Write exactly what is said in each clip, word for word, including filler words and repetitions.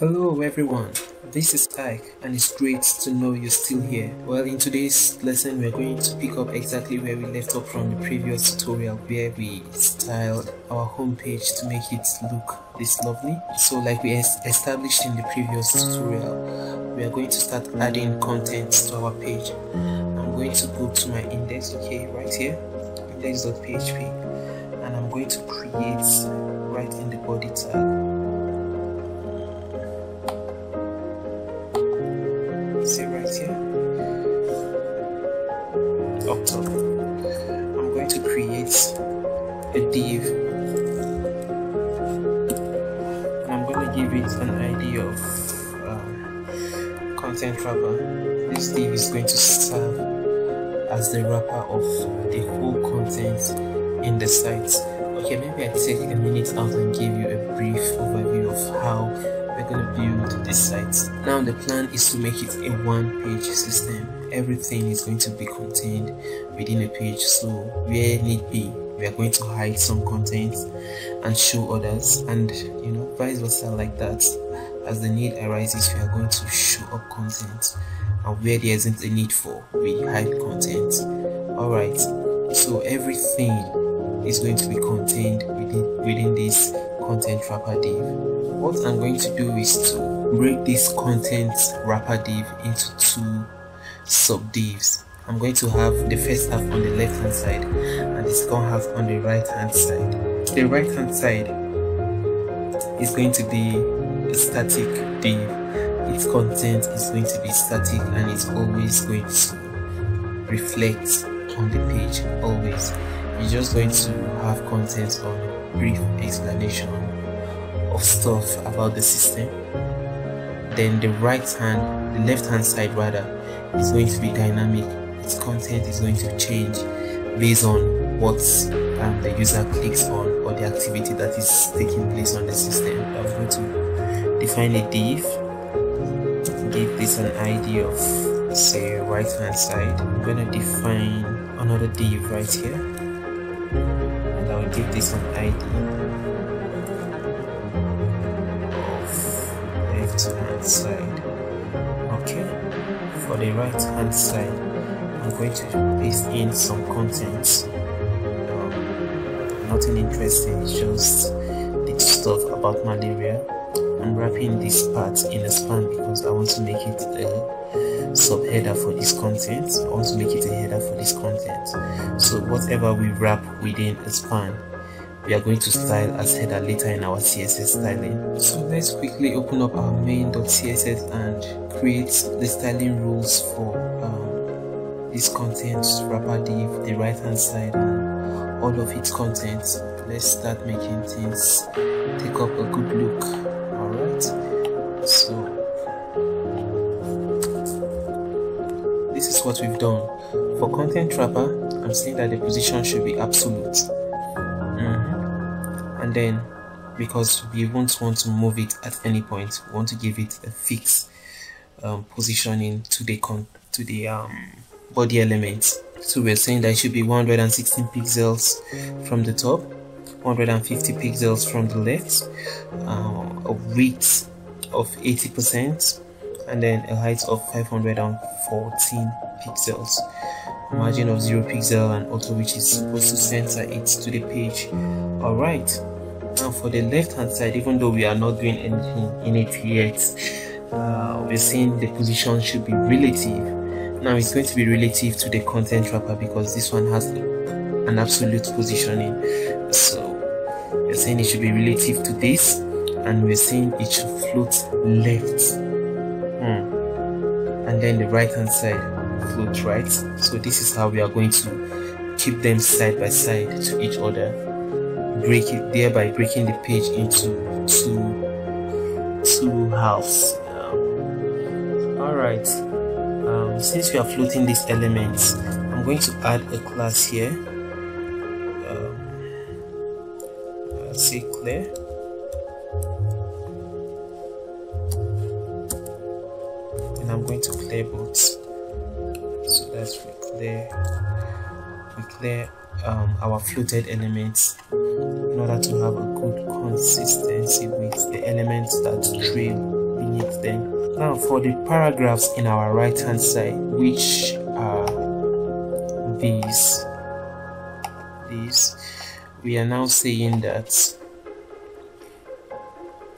Hello everyone, this is Ike and it's great to know you're still here. Well, in today's lesson we're going to pick up exactly where we left off from the previous tutorial where we styled our homepage to make it look this lovely. So like we established in the previous tutorial, we are going to start adding content to our page. I'm going to go to my index, okay, right here, index dot P H P, and I'm going to create right in the body tag. See right here, up top, I'm going to create a div and I'm going to give it an I D of um, content wrapper. This div is going to serve as the wrapper of the whole content in the site. Okay, maybe I take a minute out and give you a brief overview of how we're going to build this site. Now the plan is to make it a one page system. Everything is going to be contained within a page, so where need be we are going to hide some content and show others, and you know, vice versa like that. As the need arises, we are going to show up content, and where there isn't a need for, we hide content. Alright, so everything is going to be contained within, within this content wrapper div. What I'm going to do is to break this content wrapper div into two sub divs. I'm going to have the first half on the left hand side and the second half on the right hand side. The right hand side is going to be a static div. Its content is going to be static and it's always going to reflect on the page. Always. You're just going to have content on brief explanation of stuff about the system. Then the right hand, the left hand side rather, is going to be dynamic. Its content is going to change based on what um, the user clicks on or the activity that is taking place on the system. I'm going to define a div, give this an I D of say right hand side. I'm going to define another div right here and I'll give this an I D hand side. Okay, for the right hand side I'm going to paste in some content, um, nothing interesting, just the stuff about malaria. I'm wrapping this part in a span because I want to make it a subheader for this content. I want to make it a header for this content, so whatever we wrap within a span we are going to style as header later in our C S S styling. So let's quickly open up our main dot C S S and create the styling rules for um, this content wrapper div, the right hand side, and all of its content. Let's start making things take up a good look. Alright, so this is what we've done. For content wrapper, I'm saying that the position should be absolute. And then, because we won't want to move it at any point, we want to give it a fixed um, positioning to the con to the um, body element. So we're saying that it should be one hundred sixteen pixels from the top, one hundred fifty pixels from the left, um, a width of eighty percent, and then a height of five hundred fourteen pixels. Margin of zero pixel and auto, which is supposed to center it to the page. Alright, now for the left hand side, even though we are not doing anything in it yet, uh, we're saying the position should be relative. Now it's going to be relative to the content wrapper because this one has an absolute positioning, so we're saying it should be relative to this, and we're saying it should float left, hmm. and then the right hand side float right. So this is how we are going to keep them side by side to each other, break it, thereby breaking the page into two two halves. Um, alright, um, since we are floating these elements, I'm going to add a class here, um, I'll say clear. And I'm going to clear both. We clear, we clear um, our floated elements in order to have a good consistency with the elements that trail delete them. Now for the paragraphs in our right hand side, which are these these we are now saying that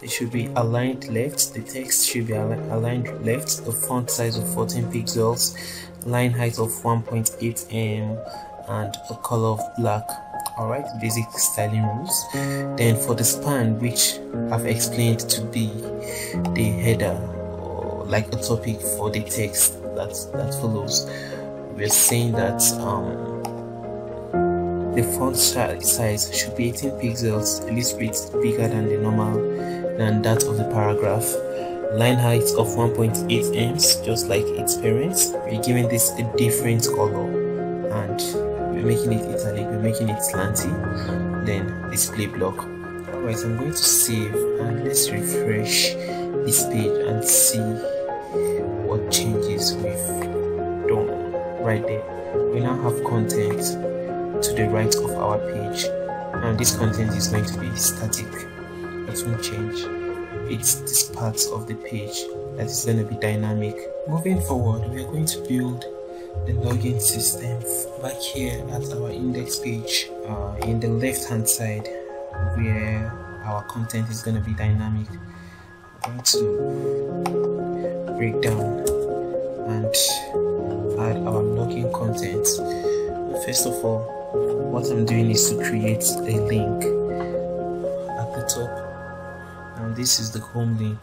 they should be aligned left, the text should be aligned left, the font size of fourteen pixels, line height of one point eight millimeters, and a color of black. Alright, basic styling rules. Then for the span, which I've explained to be the header or like a topic for the text that, that follows, we're saying that um, the font size should be eighteen pixels, a little bit bigger than the normal, than that of the paragraph. Line height of one point eight millimeters, just like its parents. We're giving this a different color, and we're making it italic, we're making it slanty. Then display block. Alright, I'm going to save and let's refresh this page and see what changes we've done. Right there, we now have content to the right of our page, and this content is going to be static. It won't change. It's this part of the page that is going to be dynamic. Moving forward, we are going to build the login system. Back here at our index page, uh, in the left hand side where our content is going to be dynamic, I'm going to break down and add our login content. First of all, what I'm doing is to create a link at the top, and this is the home link,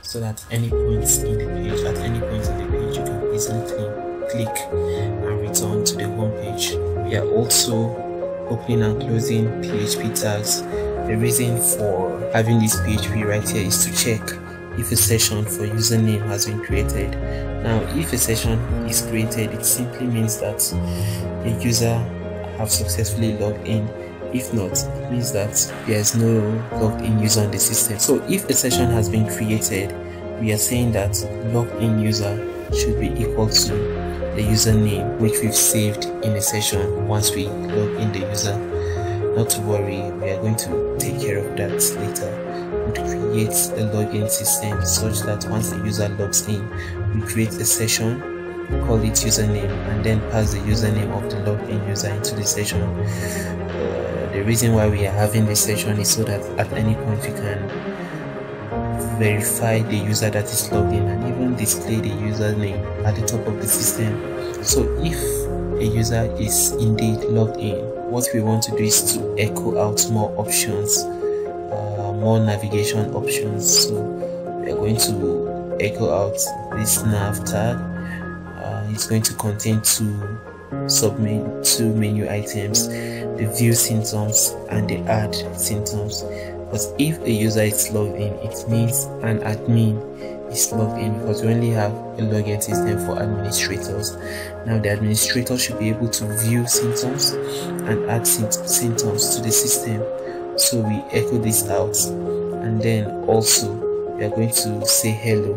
so that any points in the page, at any point in the page, you can easily click and return to the home page. We are also opening and closing P H P tags. The reason for having this P H P right here is to check if a session for username has been created. Now, if a session is created, it simply means that the user have successfully logged in. If not, it means that there is no logged in user on the system. So if a session has been created, we are saying that logged in user should be equal to the username which we've saved in a session once we log in the user. Not to worry, we are going to take care of that later. We create a login system such that once the user logs in, we create a session, call it username, and then pass the username of the login user into the session. Uh, the reason why we are having this session is so that at any point we can verify the user that is logged in and even display the username at the top of the system. So if a user is indeed logged in, what we want to do is to echo out more options, uh, more navigation options. So we are going to echo out this nav tag. It's going to contain two submenu, two menu items, the view symptoms and the add symptoms. But if a user is logged in, it means an admin is logged in, because we only have a login system for administrators. Now the administrator should be able to view symptoms and add symptoms to the system. So we echo this out, and then also we are going to say hello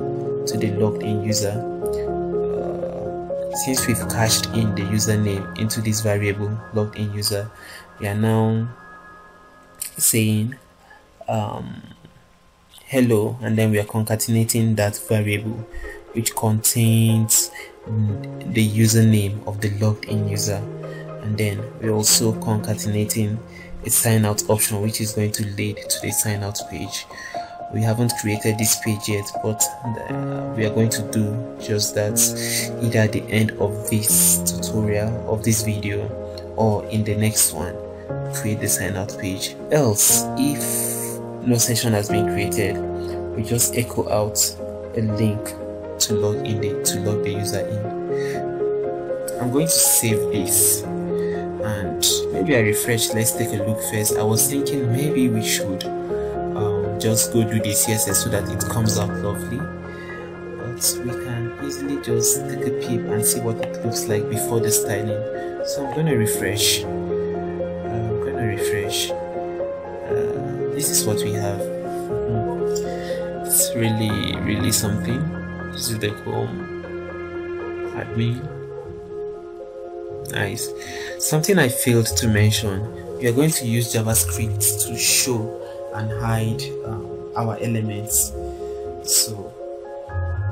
to the logged in user. Since we've cached in the username into this variable logged in user, we are now saying um, hello, and then we are concatenating that variable which contains mm, the username of the logged in user, and then we're also concatenating a sign out option which is going to lead to the sign out page. We haven't created this page yet, but uh, we are going to do just that either at the end of this tutorial, of this video, or in the next one, create the sign out page. Else, if no session has been created, we just echo out a link to log in the, to log the user in. I'm going to save this, and maybe I refresh. Let's take a look first. I was thinking maybe we should just go do the C S S so that it comes out lovely, but we can easily just take a peep and see what it looks like before the styling. So I'm gonna refresh. I'm gonna refresh. Uh, this is what we have. Mm-hmm. It's really, really something. This is the home admin. Nice. Something I failed to mention: we are going to use JavaScript to show and hide um, our elements. so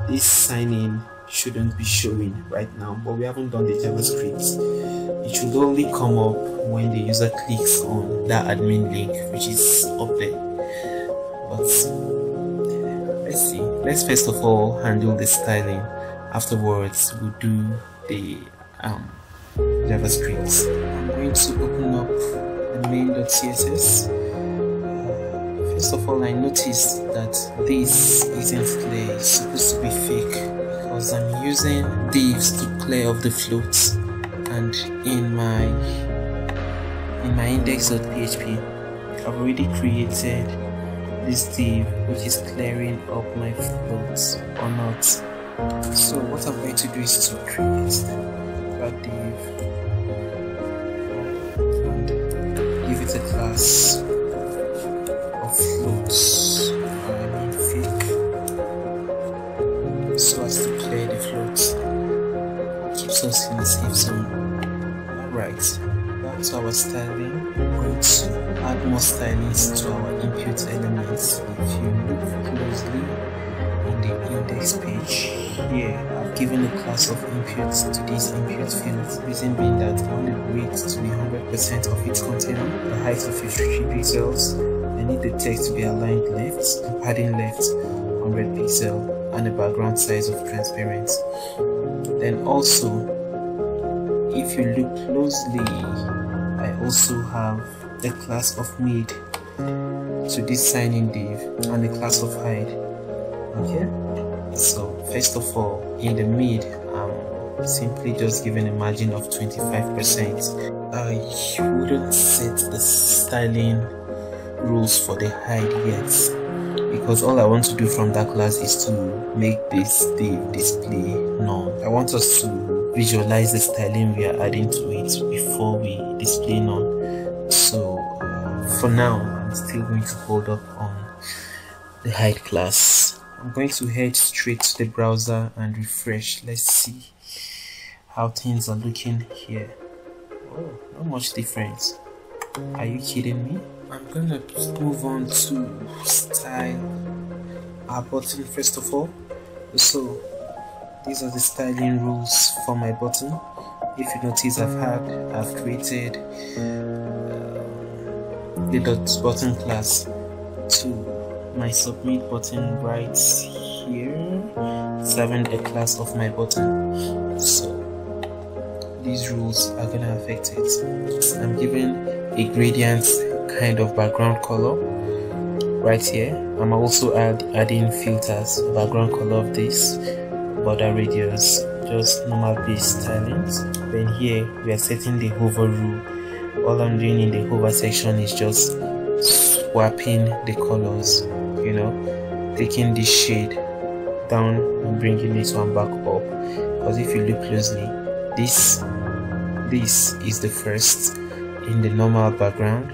this sign in shouldn't be showing right now, but we haven't done the JavaScript. It should only come up when the user clicks on that admin link, which is up there. But let's see, let's first of all handle the styling. Afterwards we'll do the um, JavaScript. I'm going to open up the main.css. First of all, I noticed that this isn't clear, it's supposed to be fake because I'm using divs to clear off the floats, and in my in my index.php I've already created this div which is clearing up my floats or not. So what I'm going to do is to create that div and give it a class. Floats, or I mean fake, so as to clear the floats. Keeps us in the safe zone. Alright, back to our styling. We're going to add more stylings to our input elements. If you look closely on the index page here, I've given a class of inputs to this input field. Reason being that I want the weight to be one hundred percent of its container, the height of fifty-three pixels. I need the text to be aligned left, padding left, one hundred pixel, and a background size of transparent. Then also, if you look closely, I also have the class of mid to this sign-in div and the class of hide. Okay. So first of all, in the mid, I'm simply just giving a margin of twenty-five percent. Uh, you wouldn't set the styling rules for the hide yet, because all I want to do from that class is to make this div display none. I want us to visualize the styling we are adding to it before we display none. So uh, for now I'm still going to hold up on the hide class. I'm going to head straight to the browser and refresh. Let's see how things are looking here. Oh, not much difference. Are you kidding me? I'm gonna move on to style our button first of all. So these are the styling rules for my button. If you notice, I've had I've created uh, the dot button class to my submit button right here, serving a class of my button. So these rules are gonna affect it. I'm giving a gradient kind of background color right here. I'm also add, adding filters, background color of this, border radius, just normal page stylings. Then here we are setting the hover rule. All I'm doing in the hover section is just swapping the colors, you know, taking this shade down and bringing this one back up, because if you look closely, this this is the first in the normal background,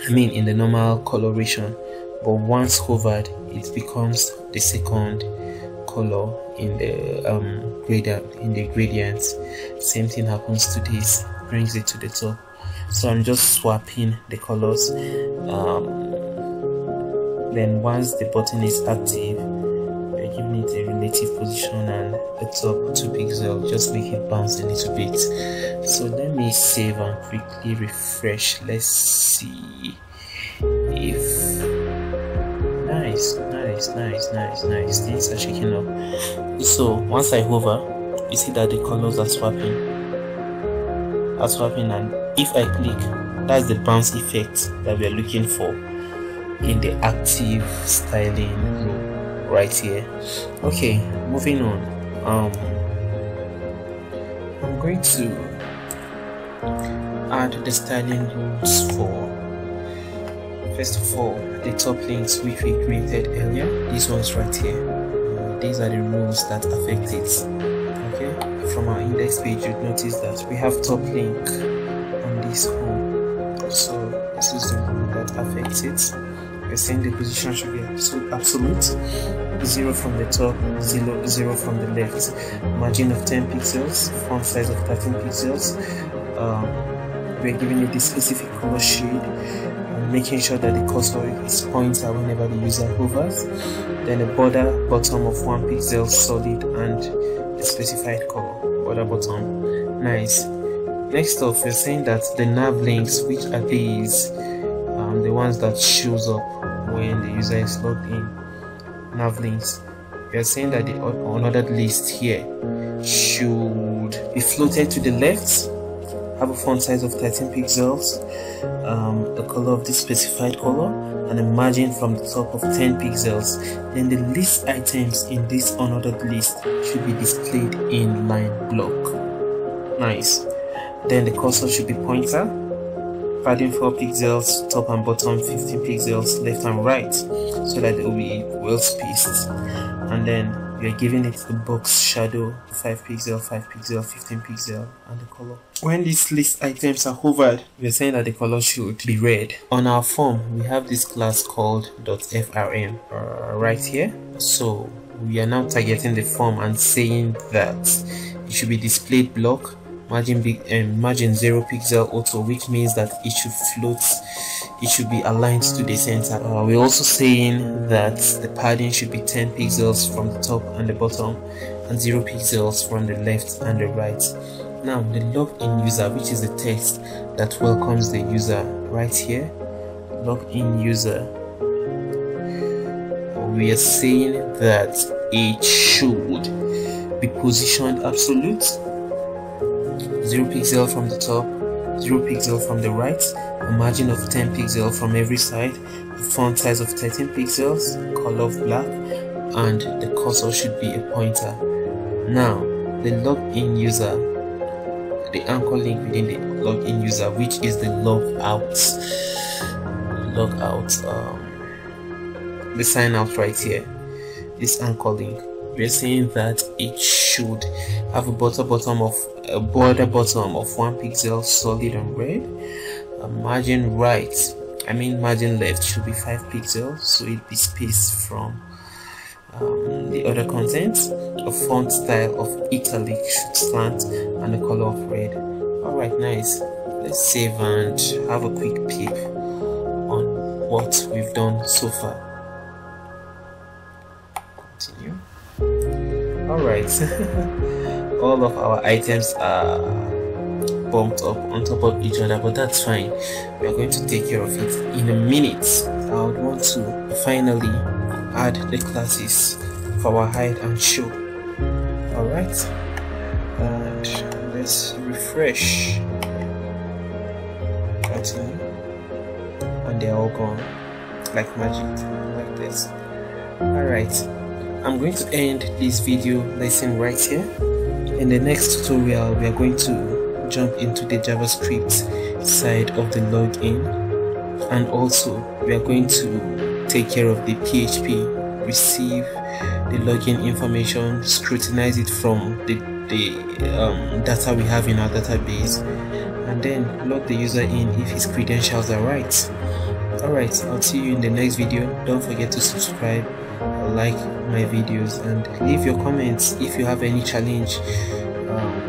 I mean in the normal coloration, but once hovered it becomes the second color in the um, gradient. In the gradient, same thing happens to this, brings it to the top. So I'm just swapping the colors. Um, then once the button is active, we're giving it a relative position and the top two pixels, just make it bounce a little bit. So let me save and quickly refresh. Let's see if nice nice nice nice nice things are shaking up. So once I hover, you see that the colors are swapping are swapping and if I click, that's the bounce effect that we are looking for in the active styling rule right here. Okay, moving on. um I'm going to add the styling rules for, first of all, the top links which we created earlier. These ones right here, uh, these are the rules that affect it. Okay, from our index page you'd notice that we have top link on this home, so this is the rule that affects it. We're saying the position should be absolute, zero from the top, zero, zero from the left, margin of ten pixels, font size of thirteen pixels. Um, we're giving it the specific color shade, and making sure that the cursor is pointer whenever the user hovers, then a border bottom of one pixel solid and a specified color. Border bottom, nice. Next off, we're saying that the nav links, which are these, um, the ones that shows up when the user is logged in, nav links. We are saying that the unordered list here should be floated to the left, have a font size of thirteen pixels, um, the color of this specified color, and a margin from the top of ten pixels. Then the list items in this unordered list should be displayed in line block. Nice. Then the cursor should be pointer, padding four pixels, top and bottom fifteen pixels, left and right, so that it will be well spaced. And then we are giving it the box shadow, five pixel, five pixel, fifteen pixel, and the color. When these list items are hovered, we are saying that the color should be red. On our form, we have this class called .frm uh, right here. So we are now targeting the form and saying that it should be displayed block, margin big um, margin zero pixel auto, which means that it should float. It should be aligned to the center. Uh, we're also saying that the padding should be ten pixels from the top and the bottom, and zero pixels from the left and the right. Now the login user, which is the text that welcomes the user right here, login user, we are saying that it should be positioned absolute, zero pixel from the top, zero pixel from the right, a margin of ten pixel from every side, a font size of thirteen pixels, color of black, and the cursor should be a pointer. Now the login user, the anchor link within the login user, which is the logout, logout, um, the sign out right here, this anchor link. We're saying that it should have a border bottom of a border bottom of one pixel solid and red. A margin right, I mean margin left, should be five pixels, so it be spaced from um, the other content. A font style of italic should slant, and the color of red. All right, nice. Let's save and have a quick peek on what we've done so far. Continue. Alright, all of our items are bumped up on top of each other, but that's fine. We are going to take care of it in a minute. I would want to finally add the classes for our hide and show. Alright, and let's refresh. Continue. And they are all gone like magic, like this. Alright. I'm going to end this video lesson right here. In the next tutorial, we are going to jump into the JavaScript side of the login, and also we are going to take care of the P H P, receive the login information, scrutinize it from the, the um, data we have in our database, and then log the user in if his credentials are right. Alright, I'll see you in the next video. Don't forget to subscribe, like my videos, and leave your comments if you have any challenge. Um,